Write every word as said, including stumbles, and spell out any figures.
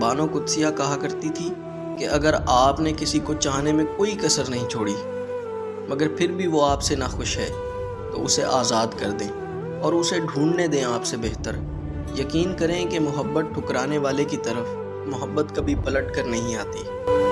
बानो कुदसिया कहा करती थी कि अगर आपने किसी को चाहने में कोई कसर नहीं छोड़ी मगर फिर भी वो आपसे नाखुश है तो उसे आज़ाद कर दें और उसे ढूंढने दें आपसे बेहतर। यकीन करें कि मोहब्बत ठुकराने वाले की तरफ मोहब्बत कभी पलट कर नहीं आती।